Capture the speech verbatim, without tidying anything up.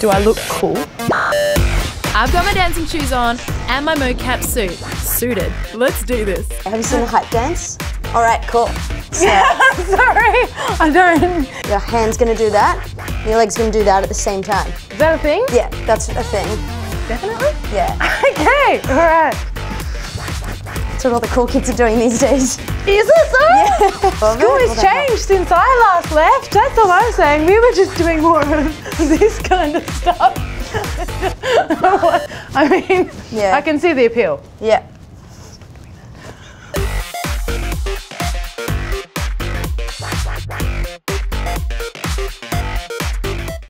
Do I look cool? I've got my dancing shoes on and my mocap suit. Suited. Let's do this. Have you seen a hype dance? All right, cool. So, sorry, I don't. Your hand's gonna do that, and your leg's gonna do that at the same time. Is that a thing? Yeah, that's a thing. Definitely? Yeah. Okay, all right. That's what all the cool kids are doing these days. Is it so? Yeah. School has changed since I last left. That's all I'm saying. We were just doing more of this kind of stuff. I mean, yeah. I can see the appeal. Yeah.